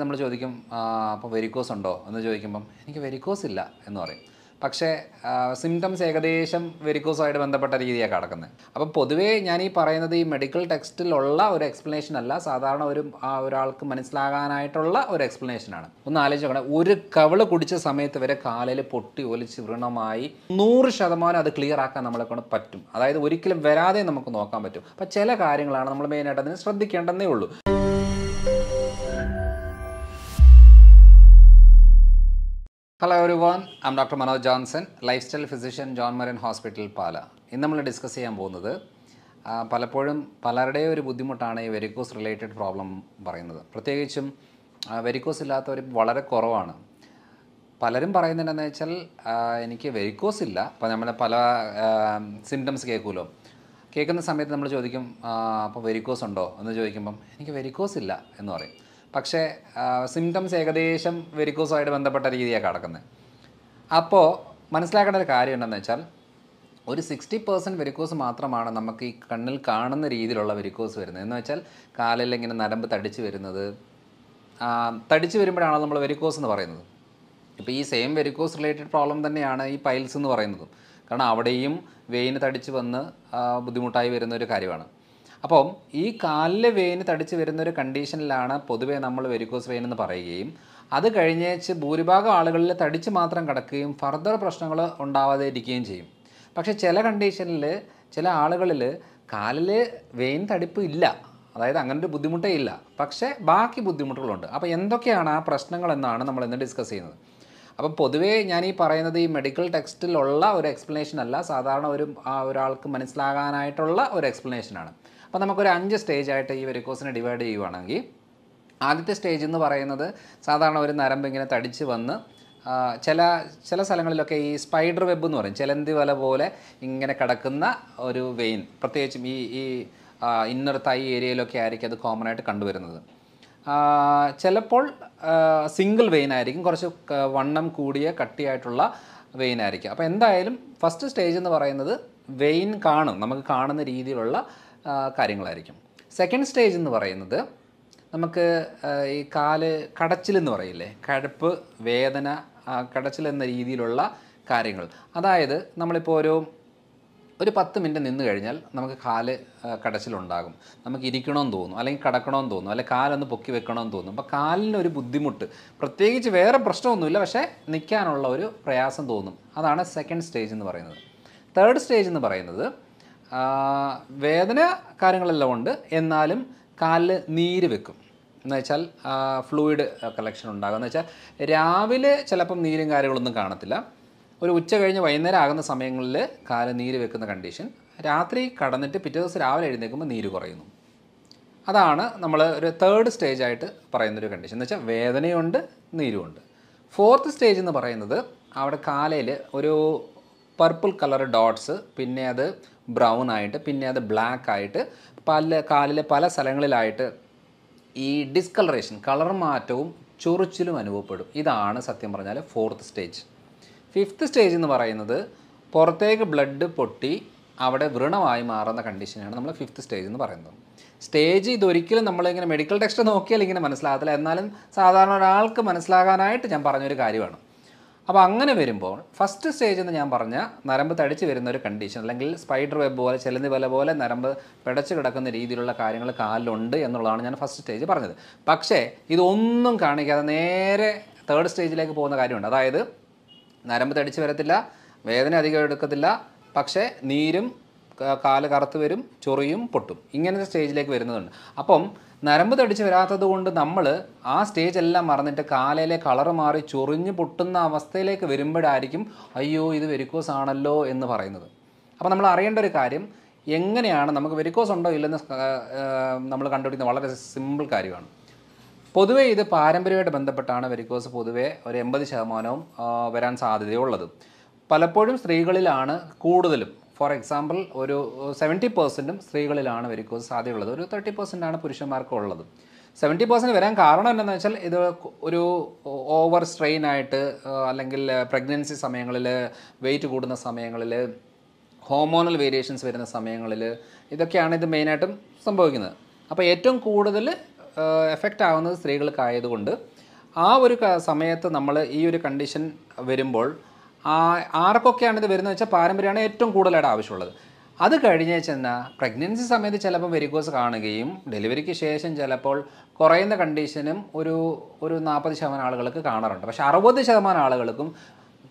നമ്മൾ ചോദിക്കും അപ്പോൾ വെരിക്കോസ് ഉണ്ടോ എന്ന് ചോദിക്കുമ്പോൾ എനിക്ക് വെരിക്കോസ് ഇല്ല എന്ന് പറയും. പക്ഷേ സിംറ്റംസ് ഏകദേശം വെരിക്കോസുമായിട്ട് ബന്ധപ്പെട്ട രീതിയാണ് കിടക്കുന്നത്. അപ്പോൾ പൊതുവേ ഞാൻ ഈ പറയുന്നത് ഈ മെഡിക്കൽ ടെക്സ്റ്റിലുള്ള ഒരു എക്സ്പ്ലനേഷൻ അല്ല, സാധാരണ ഒരു ഒരാൾക്ക് മനസ്സിലാകാനായിട്ടുള്ള ഒരു എക്സ്പ്ലനേഷനാണ്. ഒന്ന് ആലോചിച്ച് നോക്കണം, ഒരു കവിള് കുടിച്ച സമയത്ത് വരെ കാലിൽ പൊട്ടി ഒലിച്ച് വൃണമായി 100% അത് ക്ലിയർ ആക്കാൻ നമ്മളെക്കൊണ്ട് പറ്റും. അതായത് ഒരിക്കലും വരാതെ നമുക്ക് നോക്കാൻ പറ്റും. അപ്പോൾ ചില കാര്യങ്ങളാണ് നമ്മൾ മെയിനായിട്ട് അതിന് ശ്രദ്ധിക്കേണ്ടതേ ഉള്ളൂ. Hello everyone, I'm Dr. Manoj Johnson, lifestyle physician, John Marin Hospital, Pala. ഇന്ന് നമ്മൾ ഡിസ്കസ് ചെയ്യാൻ പോകുന്നത് പലപ്പോഴും പലരുടെയും ഒരു ബുദ്ധിമുട്ടാണ് ഈ വെരിക്കോസ് റിലേറ്റഡ് പ്രോബ്ലം പറയുന്നത്. പ്രത്യേകിച്ചും വെരിക്കോസ് ഇല്ലാത്തവർ വളരെ കുറവാണ്. പലരും പറയുന്നതെന്ന് വെച്ചാൽ എനിക്ക് വെരിക്കോസ് ഇല്ല. അപ്പോൾ നമ്മുടെ പല സിംറ്റംസ് കേൾക്കുമല്ലോ. കേൾക്കുന്ന സമയത്ത് നമ്മൾ ചോദിക്കും അപ്പോൾ വെരിക്കോസ് ഉണ്ടോ എന്ന് ചോദിക്കുമ്പം എനിക്ക് വെരിക്കോസ് ഇല്ല എന്ന് പറയും. പക്ഷേ സിംറ്റംസ് ഏകദേശം വെരിക്കോസുമായിട്ട് ബന്ധപ്പെട്ട രീതിയാണ് കിടക്കുന്നത്. അപ്പോൾ മനസ്സിലാക്കേണ്ട ഒരു കാര്യം എന്താണെന്ന് വെച്ചാൽ ഒരു 60% വെരിക്കോസ് മാത്രമാണ് നമുക്ക് ഈ കണ്ണിൽ കാണുന്ന രീതിയിലുള്ള വെരിക്കോസ് വരുന്നത്. എന്ന് വെച്ചാൽ കാലിൽ ഇങ്ങനെ നരമ്പ് തടിച്ച് വരുമ്പോഴാണ് നമ്മൾ വെരിക്കോസ് എന്ന് പറയുന്നത്. ഇപ്പോൾ ഈ സെയിം വെരിക്കോസ് റിലേറ്റഡ് പ്രോബ്ലം തന്നെയാണ് ഈ പൈൽസ് എന്ന് പറയുന്നതും. കാരണം അവിടെയും വെയിന് തടിച്ച് വന്ന് ബുദ്ധിമുട്ടായി വരുന്ന ഒരു കാര്യമാണ്. അപ്പം ഈ കാലിലെ വെയിന് തടിച്ച് വരുന്നൊരു കണ്ടീഷനിലാണ് പൊതുവേ നമ്മൾ വെരിക്കോസ് വെയിൻ എന്ന് പറയുകയും അത് കഴിഞ്ഞേച്ച് ഭൂരിഭാഗം ആളുകളിൽ തടിച്ച് മാത്രം കിടക്കുകയും ഫർദർ പ്രശ്നങ്ങൾ ഉണ്ടാവാതെ ഇരിക്കുകയും ചെയ്യും. പക്ഷേ ചില കണ്ടീഷനിൽ ചില ആളുകളിൽ കാലിൽ വെയിൻ തടിപ്പ് ഇല്ല, അതായത് അങ്ങനൊരു ബുദ്ധിമുട്ടേ ഇല്ല, പക്ഷേ ബാക്കി ബുദ്ധിമുട്ടുകളുണ്ട്. അപ്പോൾ എന്തൊക്കെയാണ് ആ പ്രശ്നങ്ങളെന്നാണ് നമ്മൾ ഇന്ന് ഡിസ്കസ് ചെയ്യുന്നത്. അപ്പം പൊതുവേ ഞാൻ ഈ പറയുന്നത് ഈ മെഡിക്കൽ ടെക്സ്റ്റിലുള്ള ഒരു എക്സ്പ്ലനേഷൻ അല്ല, സാധാരണ ഒരാൾക്ക് മനസ്സിലാകാനായിട്ടുള്ള ഒരു എക്സ്പ്ലനേഷനാണ്. അപ്പോൾ നമുക്കൊരു 5 സ്റ്റേജായിട്ട് ഈ വെരിക്കോസിനെ ഡിവൈഡ് ചെയ്യുകയാണെങ്കിൽ ആദ്യത്തെ സ്റ്റേജ് എന്ന് പറയുന്നത് സാധാരണ ഒരു നരമ്പ് ഇങ്ങനെ തടിച്ച് വന്ന് ചില സ്ഥലങ്ങളിലൊക്കെ ഈ സ്പൈഡർ വെബ് എന്ന് പറയും, ചിലന്തി വല പോലെ ഇങ്ങനെ കിടക്കുന്ന ഒരു വെയിൻ, പ്രത്യേകിച്ചും ഈ ഇന്നർ തൈ ഏരിയയിലൊക്കെ ആയിരിക്കും അത് കോമൺ ആയിട്ട് കണ്ടുവരുന്നത്. ചിലപ്പോൾ സിംഗിൾ വെയിൻ ആയിരിക്കും, കുറച്ച് വണ്ണം കൂടിയ കട്ടിയായിട്ടുള്ള വെയിൻ ആയിരിക്കും. അപ്പോൾ എന്തായാലും ഫസ്റ്റ് സ്റ്റേജ് എന്ന് പറയുന്നത് വെയിൻ നമുക്ക് കാണുന്ന രീതിയിലുള്ള കാര്യങ്ങളായിരിക്കും. സെക്കൻഡ് സ്റ്റേജ് എന്ന് പറയുന്നത് നമുക്ക് ഈ കാല് കടച്ചിലെന്ന് പറയില്ലേ, കഴപ്പ് വേദന കടച്ചിലെന്ന രീതിയിലുള്ള കാര്യങ്ങൾ. അതായത് നമ്മളിപ്പോൾ ഒരു 10 മിനിറ്റ് നിന്ന് കഴിഞ്ഞാൽ നമുക്ക് കാല് കടച്ചിലുണ്ടാകും, നമുക്ക് ഇരിക്കണമെന്ന് തോന്നും, അല്ലെങ്കിൽ കിടക്കണമെന്ന് തോന്നും, അല്ലെങ്കിൽ കാലൊന്ന് പൊക്കി വെക്കണമെന്ന് തോന്നും. അപ്പോൾ കാലിനൊരു ബുദ്ധിമുട്ട്, പ്രത്യേകിച്ച് വേറെ പ്രശ്നമൊന്നുമില്ല, പക്ഷേ നിൽക്കാനുള്ള ഒരു പ്രയാസം തോന്നും. അതാണ് സെക്കൻഡ് സ്റ്റേജ് എന്ന് പറയുന്നത്. തേർഡ് സ്റ്റേജ് എന്ന് പറയുന്നത് വേദന കാര്യങ്ങളെല്ലാം ഉണ്ട്, എന്നാലും കാലിൽ നീര് വെക്കും. എന്നുവെച്ചാൽ ഫ്ലൂയിഡ് കളക്ഷൻ ഉണ്ടാകും. എന്ന് വെച്ചാൽ രാവിലെ ചിലപ്പം നീരും കാര്യങ്ങളൊന്നും കാണത്തില്ല, ഒരു ഉച്ച കഴിഞ്ഞ് വൈകുന്നേരം ആകുന്ന സമയങ്ങളിൽ കാലിൽ നീര് വെക്കുന്ന കണ്ടീഷൻ, രാത്രി കടന്നിട്ട് പിറ്റേ ദിവസം രാവിലെ എഴുന്നേൽക്കുമ്പോൾ നീര് കുറയുന്നു. അതാണ് നമ്മൾ ഒരു തേർഡ് സ്റ്റേജായിട്ട് പറയുന്നൊരു കണ്ടീഷൻ. എന്ന് വെച്ചാൽ വേദനയുണ്ട്, നീരുമുണ്ട്. ഫോർത്ത് സ്റ്റേജ് എന്ന് പറയുന്നത് അവിടെ കാലയിൽ ഒരു പർപ്പിൾ കളർ ഡോട്ട്സ്, പിന്നെ അത് ബ്രൗൺ ആയിട്ട്, പിന്നെ അത് ബ്ലാക്ക് ആയിട്ട് കാലിലെ പല സ്ഥലങ്ങളിലായിട്ട് ഈ ഡിസ്കളറേഷൻ, കളർ മാറ്റവും ചൊറിച്ചിലും അനുഭവപ്പെടും. ഇതാണ് സത്യം പറഞ്ഞാൽ ഫോർത്ത് സ്റ്റേജ്. ഫിഫ്ത്ത് സ്റ്റേജ് എന്ന് പറയുന്നത് പുറത്തേക്ക് ബ്ലഡ് പൊട്ടി അവിടെ വ്രണമായി മാറുന്ന കണ്ടീഷനാണ് നമ്മൾ ഫിഫ്ത്ത് സ്റ്റേജ് എന്ന് പറയുന്നത്. സ്റ്റേജ് ഇതൊരിക്കലും നമ്മളിങ്ങനെ മെഡിക്കൽ ടെക്സ്റ്റ് നോക്കിയാൽ ഇങ്ങനെ മനസ്സിലാകത്തില്ല, എന്നാലും സാധാരണ ഒരാൾക്ക് മനസ്സിലാകാനായിട്ട് ഞാൻ പറഞ്ഞൊരു കാര്യമാണ്. അപ്പോൾ അങ്ങനെ വരുമ്പോൾ ഫസ്റ്റ് സ്റ്റേജ് എന്ന് ഞാൻ പറഞ്ഞ നരമ്പ് തടിച്ച് വരുന്നൊരു കണ്ടീഷൻ, അല്ലെങ്കിൽ സ്പൈഡർ വെബ് പോലെ ചിലന്തി വല പോലെ നരമ്പ് പിടച്ച് കിടക്കുന്ന രീതിയിലുള്ള കാര്യങ്ങൾ കാലിലുണ്ട് എന്നുള്ളതാണ് ഞാൻ ഫസ്റ്റ് സ്റ്റേജ് പറഞ്ഞത്. പക്ഷേ ഇതൊന്നും കാണിക്കാതെ നേരെ തേർഡ് സ്റ്റേജിലേക്ക് പോകുന്ന കാര്യമുണ്ട്. അതായത് നരമ്പ് തടിച്ച് വരത്തില്ല, വേദന അധികം എടുക്കത്തില്ല, പക്ഷേ നീരും കാല് കറുത്ത് വരും, ചൊറിയും പൊട്ടും, ഇങ്ങനത്തെ സ്റ്റേജിലേക്ക് വരുന്നുണ്ട്. അപ്പം നരമ്പ് തടിച്ച് വരാത്തത് കൊണ്ട് നമ്മൾ ആ സ്റ്റേജ് എല്ലാം മറന്നിട്ട് കാലയിലെ കളറ് മാറി ചൊറിഞ്ഞ് പൊട്ടുന്ന അവസ്ഥയിലേക്ക് വരുമ്പോഴായിരിക്കും അയ്യോ ഇത് വെരിക്കോസ് ആണല്ലോ എന്ന് പറയുന്നത്. അപ്പോൾ നമ്മൾ അറിയേണ്ട ഒരു കാര്യം, എങ്ങനെയാണ് നമുക്ക് വെരിക്കോസ് ഉണ്ടോ ഇല്ലെന്ന് നമ്മൾ കണ്ടുപിടിക്കുന്ന വളരെ സിമ്പിൾ കാര്യമാണ്. പൊതുവേ ഇത് പാരമ്പര്യമായിട്ട് ബന്ധപ്പെട്ടാണ് വെരിക്കോസ് പൊതുവേ ഒരു 80% വരാൻ സാധ്യതയുള്ളത്. പലപ്പോഴും സ്ത്രീകളിലാണ് കൂടുതലും. ഫോർ എക്സാമ്പിൾ ഒരു 70% സ്ത്രീകളിലാണ് വെരിക്കോസ് സാധ്യതയുള്ളത്, ഒരു 30% പുരുഷന്മാർക്ക് ഉള്ളത്. 70% വരാൻ കാരണം എന്താണെന്ന് വെച്ചാൽ ഇത് ഒരു ഓവർ സ്ട്രെയിൻ ആയിട്ട്, അല്ലെങ്കിൽ പ്രഗ്നൻസി സമയങ്ങളിൽ, വെയിറ്റ് കൂടുന്ന സമയങ്ങളിൽ, ഹോർമോണൽ വേരിയേഷൻസ് വരുന്ന സമയങ്ങളിൽ, ഇതൊക്കെയാണ് ഇത് മെയിനായിട്ടും സംഭവിക്കുന്നത്. അപ്പോൾ ഏറ്റവും കൂടുതൽ affect ആവുന്നത് സ്ത്രീകൾക്കായതുകൊണ്ട് ആ ഒരു സമയത്ത് നമ്മൾ ഈ ഒരു കണ്ടീഷൻ വരുമ്പോൾ ആർക്കൊക്കെയാണ് ഇത് വരുന്നത് വെച്ചാൽ പാരമ്പര്യമാണ് ഏറ്റവും കൂടുതലായിട്ട് ആവശ്യമുള്ളത് അത് കഴിഞ്ഞേച്ചെന്ന pregnancy സമയത്ത് ചിലപ്പോൾ വെരിക്കോസ് കാണുകയും ഡെലിവറിക്ക് ശേഷം ചിലപ്പോൾ കുറയുന്ന കണ്ടീഷനും ഒരു 40% ആളുകൾക്ക് കാണാറുണ്ട് പക്ഷേ 60% ആളുകൾക്കും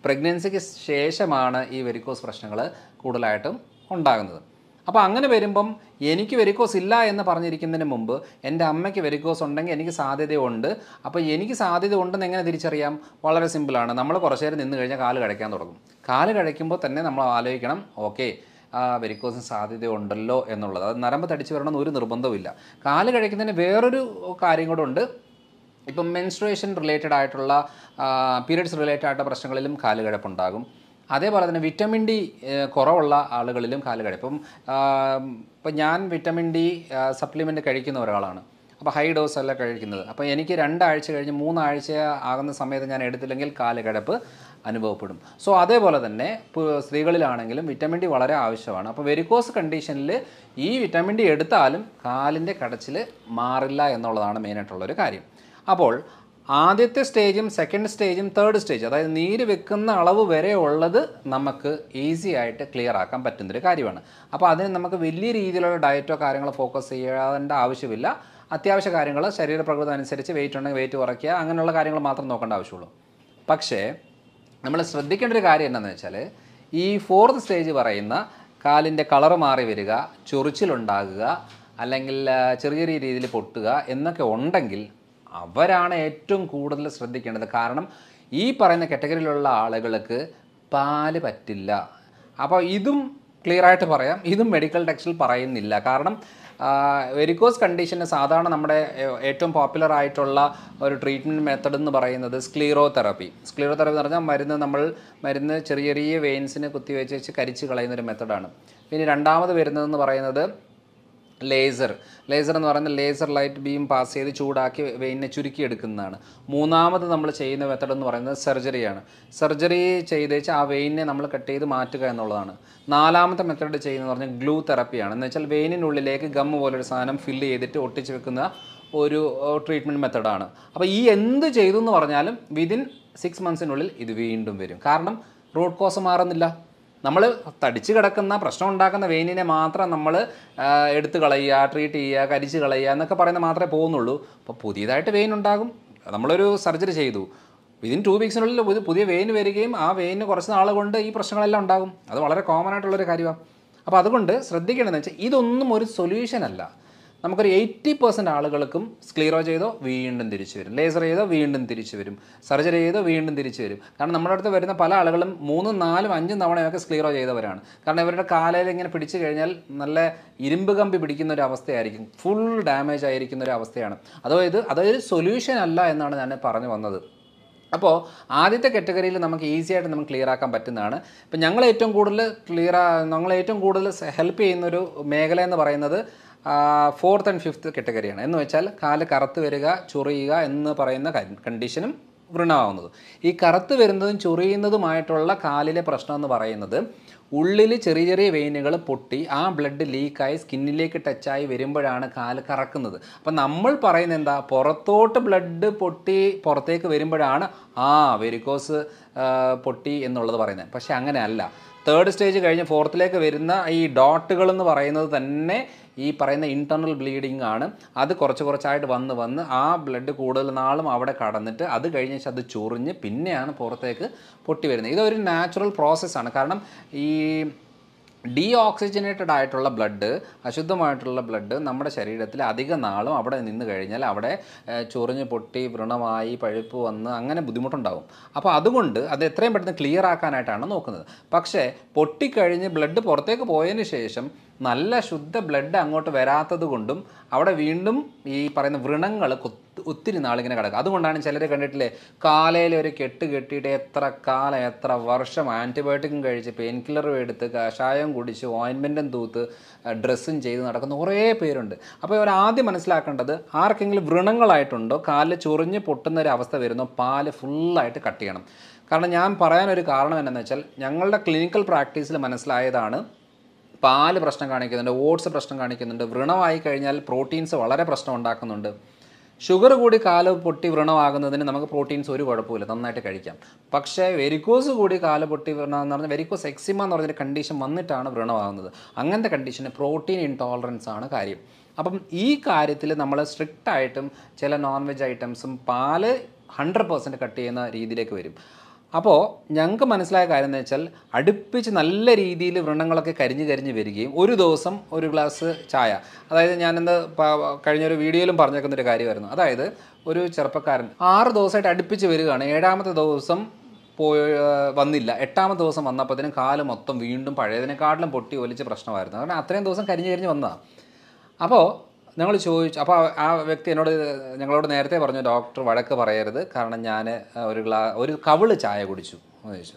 pregnancyക്ക് ശേഷമാണ് ഈ വെരിക്കോസ് പ്രശ്നങ്ങൾ കൂടുതലായിട്ടും ഉണ്ടാകുന്നത് അപ്പോൾ അങ്ങനെ വരുമ്പോൾ എനിക്ക് വെരിക്കോസ് ഇല്ല എന്ന് പറഞ്ഞിരിക്കുന്നതിന് മുൻപ് എൻ്റെ അമ്മയ്ക്ക് വെരിക്കോസ് ഉണ്ടെങ്കിൽ എനിക്ക് സാധ്യതയുണ്ട് അപ്പോൾ എനിക്ക് സാധ്യത ഉണ്ടെന്ന് എങ്ങനെ തിരിച്ചറിയാം വളരെ സിമ്പിൾ ആണ് നമ്മൾ കുറച്ച് നേരം നിന്ന് കഴിഞ്ഞാൽ കാല് കഴക്കാൻ തുടങ്ങും കാല് കഴക്കുമ്പോൾ തന്നെ നമ്മൾ ആലോചിക്കണം ഓക്കേ വെരിക്കോസിന് സാധ്യതയുണ്ടല്ലോ എന്നുള്ളത് അത് നരമ്പ് തടിച്ചു വരണമെന്ന് ഒരു നിർബന്ധവുമില്ല കാല് കഴക്കുന്നതിന് വേറൊരു കാര്യം കൂടെ ഉണ്ട് ഇപ്പോൾ മെൻസ്ട്രുവേഷൻ റിലേറ്റഡ് ആയിട്ടുള്ള പീരിയഡ്സ് റിലേറ്റഡ് ആയിട്ടുള്ള പ്രശ്നങ്ങളിലും കാല് കഴപ്പുണ്ടാകും അതേപോലെ തന്നെ വിറ്റാമിൻ ഡി കുറവുള്ള ആളുകളിലും കാല് കഴപ്പും ഇപ്പോൾ ഞാൻ വിറ്റാമിൻ ഡി സപ്ലിമെൻറ്റ് കഴിക്കുന്ന ഒരാളാണ് അപ്പോൾ ഹൈ ഡോസ് അല്ല കഴിക്കുന്നത് അപ്പോൾ എനിക്ക് 2 ആഴ്ച കഴിഞ്ഞ് 3 ആഴ്ച ആകുന്ന സമയത്ത് ഞാൻ എടുത്തില്ലെങ്കിൽ കാല് കഴപ്പ് അനുഭവപ്പെടും സോ അതേപോലെ തന്നെ സ്ത്രീകളിലാണെങ്കിലും വിറ്റാമിൻ ഡി വളരെ ആവശ്യമാണ് അപ്പോൾ വെരിക്കോസ് കണ്ടീഷനിൽ ഈ വിറ്റാമിൻ ഡി എടുത്താലും കാലിൻ്റെ കടച്ചിൽ മാറില്ല എന്നുള്ളതാണ് മെയിനായിട്ടുള്ളൊരു കാര്യം അപ്പോൾ ആദ്യത്തെ സ്റ്റേജും സെക്കൻഡ് സ്റ്റേജും തേർഡ് സ്റ്റേജ് അതായത് നീര് വെക്കുന്ന അളവ് വരെ ഉള്ളത് നമുക്ക് ഈസി ആയിട്ട് ക്ലിയർ ആക്കാൻ പറ്റുന്നൊരു കാര്യമാണ് അപ്പോൾ അതിന് നമുക്ക് വലിയ രീതിയിലുള്ള ഡയറ്റോ കാര്യങ്ങളോ ഫോക്കസ് ചെയ്യേണ്ട ആവശ്യമില്ല അത്യാവശ്യ കാര്യങ്ങൾ ശരീരപ്രകൃതി അനുസരിച്ച് വെയിറ്റ് ഉണ്ടെങ്കിൽ വെയിറ്റ് കുറയ്ക്കുക അങ്ങനെയുള്ള കാര്യങ്ങൾ മാത്രം നോക്കേണ്ട ആവശ്യമുള്ളൂ പക്ഷേ നമ്മൾ ശ്രദ്ധിക്കേണ്ട ഒരു കാര്യം എന്താണെന്ന് വെച്ചാൽ ഈ ഫോർത്ത് സ്റ്റേജ് പറയുന്ന കാലിൻ്റെ കളറ് മാറി വരിക ചൊറിച്ചിലുണ്ടാകുക അല്ലെങ്കിൽ ചെറിയ ചെറിയ രീതിയിൽ പൊട്ടുക എന്നൊക്കെ ഉണ്ടെങ്കിൽ അവരാണ് ഏറ്റവും കൂടുതൽ ശ്രദ്ധിക്കേണ്ടത് കാരണം ഈ പറയുന്ന കാറ്റഗറിയിലുള്ള ആളുകൾക്ക് പാല് പറ്റില്ല അപ്പോൾ ഇതും ക്ലിയറായിട്ട് പറയാം ഇതും മെഡിക്കൽ ടെക്സ്റ്റിൽ പറയുന്നില്ല കാരണം വെരിക്കോസ് കണ്ടീഷന് സാധാരണ നമ്മുടെ ഏറ്റവും പോപ്പുലർ ആയിട്ടുള്ള ഒരു ട്രീറ്റ്മെൻറ്റ് മെത്തഡ് എന്ന് പറയുന്നത് സ്ക്ലീറോതെറാപ്പി എന്ന് പറഞ്ഞാൽ നമ്മൾ മരുന്ന് ചെറിയ ചെറിയ വെയിൻസിനെ കുത്തിവെച്ച് വെച്ച് കരിച്ച് കളയുന്നൊരു മെത്തഡാണ് പിന്നെ രണ്ടാമത് വരുന്നതെന്ന് പറയുന്നത് ലേസർ എന്ന് പറയുന്നത് ലേസർ ലൈറ്റ് ബീം പാസ് ചെയ്ത് ചൂടാക്കി വെയിനെ ചുരുക്കിയെടുക്കുന്നതാണ് മൂന്നാമത് നമ്മൾ ചെയ്യുന്ന മെത്തഡ് എന്ന് പറയുന്നത് സർജറിയാണ് സർജറി ചെയ്ത് വെച്ച് ആ വെയിനെ നമ്മൾ കട്ട് ചെയ്ത് മാറ്റുക എന്നുള്ളതാണ് നാലാമത്തെ മെത്തഡ് ചെയ്യുന്നതെന്ന് പറഞ്ഞാൽ ഗ്ലൂ തെറാപ്പിയാണ് എന്ന് വെച്ചാൽ വെയിനിനുള്ളിലേക്ക് ഗമ്മ് പോലൊരു സാധനം ഫില്ല് ചെയ്തിട്ട് ഒട്ടിച്ച് വെക്കുന്ന ഒരു ട്രീറ്റ്മെൻറ്റ് മെത്തഡാണ് അപ്പോൾ ഈ എന്ത് ചെയ്തു എന്ന് പറഞ്ഞാലും വിതിൻ 6 months ഇത് വീണ്ടും വരും കാരണം റൂട്ട് കോസ് മാറുന്നില്ല നമ്മൾ തടിച്ച് കിടക്കുന്ന പ്രശ്നം ഉണ്ടാക്കുന്ന വെയിനിനെ മാത്രം നമ്മൾ എടുത്ത് കളയുക ട്രീറ്റ് ചെയ്യുക കരിച്ച് കളയുക എന്നൊക്കെ പറയുന്നത് മാത്രമേ പോകുന്നുള്ളൂ അപ്പോൾ പുതിയതായിട്ട് വെയിൻ ഉണ്ടാകും നമ്മളൊരു സർജറി ചെയ്തു വിതിൻ 2 weeks പുതിയ വെയിൻ വരികയും ആ വെയിന് കുറച്ച് നാൾ കൊണ്ട് ഈ പ്രശ്നങ്ങളെല്ലാം ഉണ്ടാകും അത് വളരെ കോമൺ ആയിട്ടുള്ളൊരു കാര്യമാണ് അപ്പോൾ അതുകൊണ്ട് ശ്രദ്ധിക്കേണ്ടതെന്ന് വെച്ചാൽ ഇതൊന്നും ഒരു സൊല്യൂഷൻ അല്ല നമുക്കൊരു 80% ആളുകൾക്കും സ്ക്ലീറോ ചെയ്തോ വീണ്ടും തിരിച്ചു വരും ലേസർ ചെയ്തോ വീണ്ടും തിരിച്ചു വരും സർജറി ചെയ്തോ വീണ്ടും തിരിച്ചു വരും കാരണം നമ്മുടെ അടുത്ത് വരുന്ന പല ആളുകളും 3, 4, 5 തവണയൊക്കെ സ്ക്ലീറോ ചെയ്തവരാണ് കാരണം ഇവരുടെ കാലയിൽ ഇങ്ങനെ പിടിച്ചു കഴിഞ്ഞാൽ നല്ല ഇരുമ്പ് കമ്പി പിടിക്കുന്ന ഒരു അവസ്ഥയായിരിക്കും ഫുൾ ഡാമേജ് ആയിരിക്കുന്ന ഒരു അവസ്ഥയാണ് അതൊരു സൊല്യൂഷൻ അല്ല എന്നാണ് ഞാൻ പറഞ്ഞു വന്നത് അപ്പോൾ ആദ്യത്തെ കാറ്റഗറിയിൽ നമുക്ക് ഈസി ആയിട്ട് നമുക്ക് ക്ലിയർ ആക്കാൻ പറ്റുന്നതാണ് ഇപ്പം ഞങ്ങൾ ഏറ്റവും കൂടുതൽ ഹെൽപ്പ് ചെയ്യുന്നൊരു മേഖല എന്ന് പറയുന്നത് 4th and 5th കാറ്റഗറിയാണ് എന്ന് വെച്ചാൽ കാല് കറുത്ത് വരിക ചൊറിയുക എന്ന് പറയുന്ന കണ്ടീഷനും വൃണമാവുന്നത് ഈ കറുത്ത് വരുന്നതും ചൊറിയുന്നതുമായിട്ടുള്ള കാലിലെ പ്രശ്നം എന്ന് പറയുന്നത് ഉള്ളിൽ ചെറിയ ചെറിയ വെയിനുകൾ പൊട്ടി ആ ബ്ലഡ് ലീക്കായി സ്കിന്നിലേക്ക് ടച്ചായി വരുമ്പോഴാണ് കാല് കറക്കുന്നത് അപ്പം നമ്മൾ പറയുന്നത് എന്താ പുറത്തോട്ട് ബ്ലഡ് പൊട്ടി പുറത്തേക്ക് വരുമ്പോഴാണ് വെരിക്കോസ് പൊട്ടി എന്നുള്ളത് പറയുന്നത് പക്ഷേ അങ്ങനെയല്ല തേർഡ് സ്റ്റേജ് കഴിഞ്ഞ് ഫോർത്തിലേക്ക് വരുന്ന ഈ ഡോട്ടുകളെന്ന് പറയുന്നത് തന്നെ ഈ പറയുന്ന ഇൻറ്റേർണൽ ബ്ലീഡിംഗ് ആണ് അത് കുറച്ചായിട്ട് വന്ന് ആ ബ്ലഡ് കൂടുതൽ നാളും അവിടെ കടന്നിട്ട് അത് കഴിഞ്ഞ് അത് ചൊറിഞ്ഞ് പിന്നെയാണ് പുറത്തേക്ക് പൊട്ടി വരുന്നത് ഇതൊരു നാച്ചുറൽ പ്രോസസ്സാണ് കാരണം ഈ ഡീഓക്സിജനേറ്റഡ് ആയിട്ടുള്ള ബ്ലഡ് അശുദ്ധമായിട്ടുള്ള ബ്ലഡ് നമ്മുടെ ശരീരത്തിൽ അധിക നാളും അവിടെ നിന്ന് കഴിഞ്ഞാൽ അവിടെ ചൊറിഞ്ഞ് പൊട്ടി വ്രണമായി പഴുപ്പ് വന്ന് അങ്ങനെ ബുദ്ധിമുട്ടുണ്ടാകും അപ്പോൾ അതുകൊണ്ട് അത് എത്രയും പെട്ടെന്ന് ക്ലിയർ ആക്കാനായിട്ടാണ് നോക്കുന്നത് പക്ഷേ പൊട്ടിക്കഴിഞ്ഞ് ബ്ലഡ് പുറത്തേക്ക് പോയതിന് ശേഷം നല്ല ശുദ്ധ ബ്ലഡ് അങ്ങോട്ട് വരാത്തത് കൊണ്ടും അവിടെ വീണ്ടും ഈ പറയുന്ന വ്രണങ്ങൾ ഒത്തിരി നാളിങ്ങനെ കിടക്കുക അതുകൊണ്ടാണ് ചിലർ കണ്ടിട്ടില്ലേ കാലയിൽ ഒരു കെട്ട് കെട്ടിയിട്ട് എത്ര വർഷം ആൻറ്റിബയോട്ടിക്കും കഴിച്ച് പെയിൻ കില്ലറും എടുത്ത് കഷായം കുടിച്ച് ഓയിൻമെൻറ്റും തൂത്ത് ഡ്രസ്സും ചെയ്ത് നടക്കുന്ന കുറേ പേരുണ്ട് അപ്പോൾ ഇവർ ആദ്യം മനസ്സിലാക്കേണ്ടത് ആർക്കെങ്കിലും വ്രണങ്ങളായിട്ടുണ്ടോ കാലിൽ ചൊറിഞ്ഞ് പൊട്ടുന്ന ഒരു അവസ്ഥ വരുന്നോ പാല് ഫുള്ളായിട്ട് കട്ട് ചെയ്യണം കാരണം ഞാൻ പറയാനൊരു കാരണം എന്താണെന്ന് വെച്ചാൽ ഞങ്ങളുടെ ക്ലിനിക്കൽ പ്രാക്ടീസിൽ മനസ്സിലായതാണ് പാല് പ്രശ്നം കാണിക്കുന്നുണ്ട് ഓട്സ് പ്രശ്നം കാണിക്കുന്നുണ്ട് വ്രണമായി കഴിഞ്ഞാൽ പ്രോട്ടീൻസ് വളരെ പ്രശ്നം ഉണ്ടാക്കുന്നുണ്ട് Sugar goody kala putti vrana than among proteins or pula on that caricam. Paksha varicose goody kala putti vrana varicose eczema or the condition one turn of runaway. Angan the condition a protein intolerance on a carry. Upon e carithil number strict item, chella non veg items, some pale 100% cut in a read the aquarium. Apo Yanka Manasla Karanachal, Adipich Nallari de Runangalaka Kariji Kariji Verigame, Urudosum, Uruglas Chaya. Other than Yan and the Karina video and Parnakan the Karivarna. Other Uru Charpakaran. Are those at Adipich Verigana, Edamata dosum, Vanilla, Etama dosum, Anapatan, Kala Motum, Windum, Pada, and a cardam putti, Olicha Prasnavarna, Athan dosan Kariji. Apo ഞങ്ങൾ ചോദിച്ചു അപ്പോൾ ആ വ്യക്തി ഞങ്ങളോട് നേരത്തെ പറഞ്ഞു doctor വടക്ക് പറയരുത് കാരണം ഞാൻ ഒരു കവള് ചായ കുടിച്ചു ചോദിച്ചു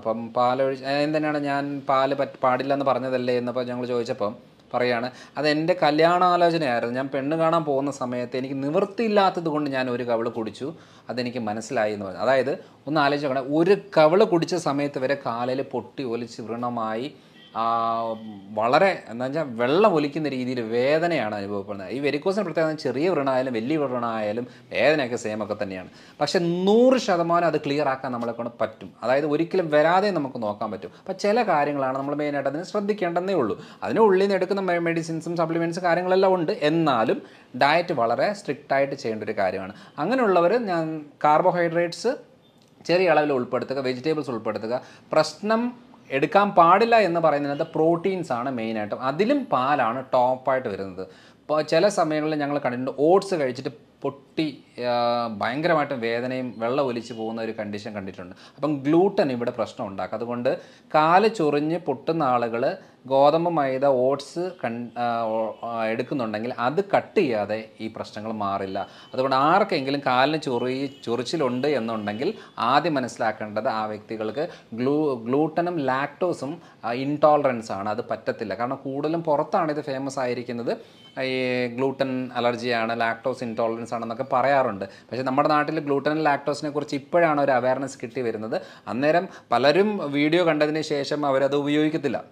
അപ്പം പാൽ എന്തിനാണ് ഞാൻ പാൽ പാടില്ല എന്ന് പറഞ്ഞതല്ലേ എന്നപ്പോൾ ഞങ്ങൾ ചോദിച്ചപ്പോൾ പറയാണ് അത് എൻ്റെ കല്യാണാലോചനയായിരുന്നു ഞാൻ പെണ്ണ് കാണാൻ പോകുന്ന സമയത്ത് എനിക്ക് നിവർത്തിയില്ലാത്തതുകൊണ്ട് ഞാൻ ഒരു കവള് കുടിച്ചു അതെനിക്ക് മനസ്സിലായി എന്ന് പറഞ്ഞു അതായത് ഒന്ന് ആലോചിച്ച് നോക്കണം ഒരു കവള് കുടിച്ച സമയത്ത് വരെ കാലിൽ പൊട്ടി ഒലിച്ച് വ്രണമായി Valare and then well Vulkin the Ridi Vedana open. If very cosmic cherry or an island, will leave or an island, and I can say Makatanian. Pasha Nur Shadamana the clear Akanamalakon Patum. I the Vicil Verade in the Makonokam. But Chella carrying Lanam may not administer the Canton Nulu. I know only the medicines and supplements carrying alone Nalum, diet Valare, strict diet chain to the carry on. Angan carbohydrates, cherry alal ulperta, vegetables ulperta, prasnum. Edicam padilla in the parana, the proteins are a main item. Adilum pal on a top part within the Pachella Samuel and Yangle content oats a vegetable putti bangram where the name Vella Villichipona condition conditioned. Upon gluten, you better pressed on Daka the wonder Kale Churin, Putan Alagala, Godama Maida, oats, Edicundangle, other cuttia, the E. Prestangle Marilla. Other arc angle, Kale Churi, Churchill under and Nondangle, Adi Manaslak under the Avictical glutenum lactosum intolerance on other Patatilakana Kudal and Porta, the famous Irish in the gluten allergy and lactose intolerance and the parayaronda. But in the Madanatilla gluten lactose never cheaper and awareness kitty with another. Anerum Palarum video contained Shesham Averado Vikilla.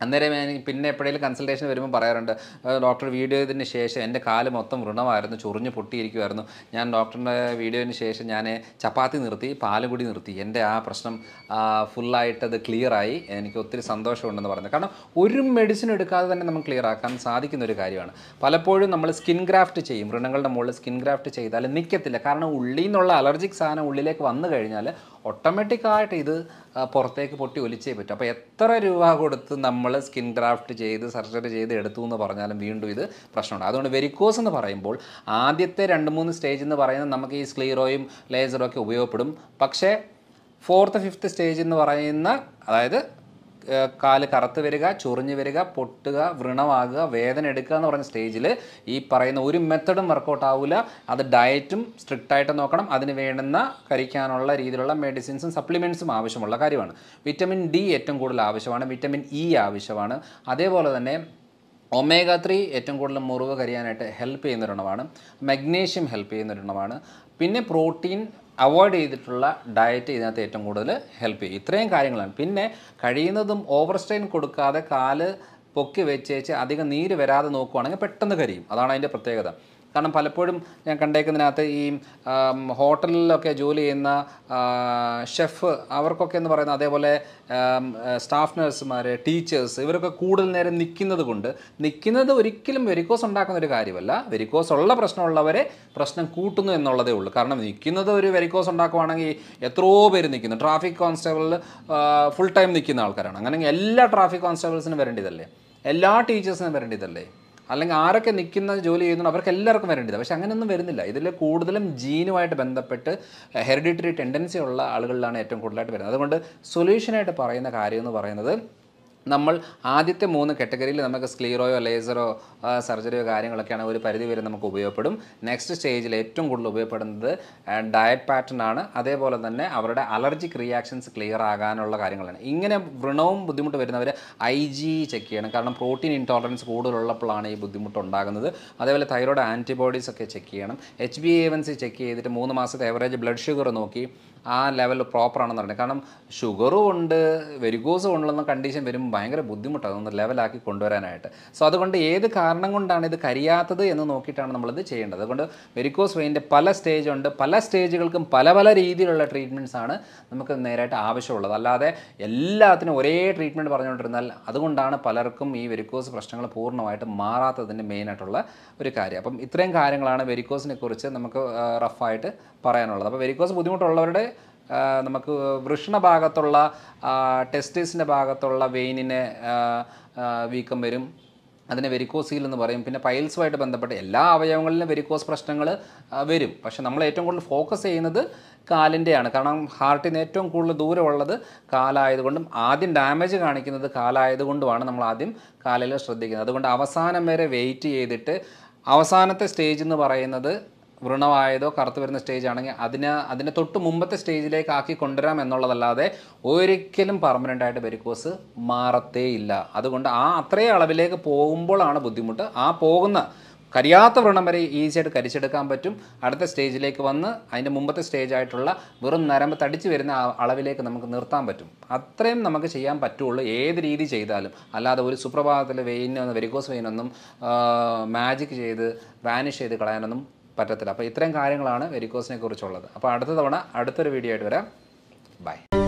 And there may pin a particular consultation very parayaranda. Doctor video in Shesha and the Kali Motam Runava and the Churuna Putti Kurno, Yan Doctor video in Shesha Yane, Chapati Nurti, Palibudi Nurti, and they are Prasnum full light, the clear eye, and Kotri Sando Shon and the Varakana. Urim medicine educated and clear Akan Sadik in the Ricariana. Palapodi number skin graft to chain, Runangal the mold skin graft to chain, the Nikatilakarna, Ulinola, allergic sana, Ulilek one the Garinala, automatic art either. Portake put you live it up. A third you have got the numberless skin graft, J, the surgery, the Edituna Varnal and Vin to the Prashna. I don't very close on the Varim bowl. Adithe and moon stage in the Varana Namaki, scleroim, laser, weopodum, Pakshe, fourth, fifth stage in the Varana, either Kali Karata Veriga, Churni Veriga, Potuga, Vrinavaga, Vedan Edican or an stage lay, E. Paranuri method of Marcotaula, other dietum, strict titan ocanum, Adinavana, Karicanola, Idrola, medicines and supplements of Avishamola Carivan. Vitamin D etum good lavishavana, vitamin E avishavana, Adevola the name. Omega 3 is help in the magnesium help in the pinne protein avoid diet in the help. Pinne kadinadum overstrain kodukada kale poki veche adiga need verada no conanga petan the karim. Adana in the protega. Kanapalapodum and Kandakanata hotel Jolie in the chef our cook and the staff nurse, teachers, every coodle near Nikina the Gunda, Nikina the Ricilum Vericos on Dakan the Garivella, Vericos Ola Prasno Lavere, Prasna Kutun and Nola de Ul Karna, Nikina the Vericos on Dakanagi, a throwber Nikin, traffic constable, full time Nikinal Karanang, Ella traffic constables in Verendale, Ella teachers in Verendale. Alanga and Nikina Jolie and Averkeller Commander, Shangan and the Verilla, either Kudalum Geno at Bandapet, a hereditary tendency or Algalan at Kudlat, another wonder, solution at a para in the Karian or another. Number Aditha Moon category, Namaka sclero, laser, or surgery, or canary, period, Namako. Next stage, Letum would love the diet pattern, Adebola than our allergic reactions clear Agan or Lagarangalan. Ingen Brunom, Budimutu Vedanavera, IG, Chekian, and protein intolerance, good or plane, Budimutondagan, other thyroid antibodies, Chekian, HbA1c Cheki, the Monamasa, the average blood sugar, Noki, level proper on the Nakanam, sugar, and varicose, and condition very ഭയങ്കര ബുദ്ധിമുട്ടാണ് ഒന്ന് ലെവലാക്കി കൊണ്ടുവരാനായിട്ട് so അതുകൊണ്ട് ഏത് കാരണം കൊണ്ടാണ് ഇത് കരിയാത്തത് എന്ന് നോക്കിയിട്ടാണ് നമ്മൾ ഇത് ചെയ്യേണ്ടത് അതുകൊണ്ട് വെരിക്കോസ് വെയിൻ്റെ പല സ്റ്റേജ് ഉണ്ട് പല സ്റ്റേജുകൾക്കും പല പല രീതിയിലുള്ള ട്രീറ്റ്മെന്റ്സ് ആണ് നമുക്ക് നേരായിട്ട് ആവശ്യമുള്ളത് അല്ലാതെ എല്ലാത്തിനും ഒരേ ട്രീറ്റ്മെന്റ് പറഞ്ഞുകൊണ്ടിരുന്നാൽ അതുകൊണ്ടാണ് പലർക്കും ഈ വെരിക്കോസ് പ്രശ്നങ്ങൾ പൂർണ്ണമായിട്ട് മാറാത്തതിന്റെ മെയിൻ ആയിട്ടുള്ള ഒരു കാര്യം അപ്പം ഇത്രയും കാര്യങ്ങളാണ് വെരിക്കോസിനെക്കുറിച്ച് നമുക്ക് റഫ് ആയിട്ട് പറയാനുള്ളത് അപ്പോൾ വെരിക്കോസ് ബുദ്ധിമുട്ടുള്ളവരുടെ നമുക്ക് വൃഷ്ണഭാഗത്തുള്ള ടെസ്റ്റിസിന്റെ ഭാഗത്തുള്ള വെയിനിനെ വീക്കം വരും അതിനെ വെരിക്കോസ് സീൽ എന്ന് പറയും പിന്നെ പൈൽസുമായിട്ട് ബന്ധപ്പെട്ട എല്ലാ അവയവങ്ങളിലും വെരിക്കോസ് പ്രശ്നങ്ങൾ വരും പക്ഷേ നമ്മൾ ഏറ്റവും കൂടുതൽ ഫോക്കസ് ചെയ്യുന്നത് കാലിൻ്റെയാണ് കാരണം ഹാർട്ടിന് ഏറ്റവും കൂടുതൽ ദൂരമുള്ളത് കാലായതുകൊണ്ടും ആദ്യം ഡാമേജ് കാണിക്കുന്നത് കാലായതുകൊണ്ടുമാണ് നമ്മൾ ആദ്യം കാലിൽ ശ്രദ്ധിക്കുന്നത് അതുകൊണ്ട് അവസാനം വരെ വെയിറ്റ് ചെയ്തിട്ട് അവസാനത്തെ സ്റ്റേജ് എന്ന് പറയുന്നത് വൃണമായതോ കറുത്തു വരുന്ന സ്റ്റേജ് ആണെങ്കിൽ അതിനെ തൊട്ട് മുമ്പത്തെ സ്റ്റേജിലേക്ക് ആക്കി കൊണ്ടുവരാം എന്നുള്ളതല്ലാതെ ഒരിക്കലും പെർമനൻ്റ് ആയിട്ട് വെരിക്കോസ് മാറത്തേയില്ല അതുകൊണ്ട് ആ അത്രയും അളവിലേക്ക് പോകുമ്പോഴാണ് ബുദ്ധിമുട്ട് ആ പോകുന്ന കരിയാത്ത വ്രണം വരെ ഈസിയായിട്ട് കരിച്ചെടുക്കാൻ പറ്റും അടുത്ത സ്റ്റേജിലേക്ക് വന്ന് അതിൻ്റെ മുമ്പത്തെ സ്റ്റേജായിട്ടുള്ള വെറും നരമ്പ് തടിച്ച് വരുന്ന അളവിലേക്ക് നമുക്ക് നിർത്താൻ പറ്റും അത്രയും നമുക്ക് ചെയ്യാൻ പറ്റുള്ളൂ ഏത് രീതി ചെയ്താലും അല്ലാതെ ഒരു സുപ്രഭാതത്തിൽ വെയിനൊന്നും വെരിക്കോസ് വെയിനൊന്നും മാജിക് ചെയ്ത് വാനിഷ് ചെയ്ത് കളയാനൊന്നും പറ്റത്തില്ല അപ്പോൾ ഇത്രയും കാര്യങ്ങളാണ് വെരിക്കോസിനെ കുറിച്ചുള്ളത് അപ്പോൾ അടുത്ത തവണ അടുത്തൊരു വീഡിയോ ആയിട്ട് വരാം ബൈ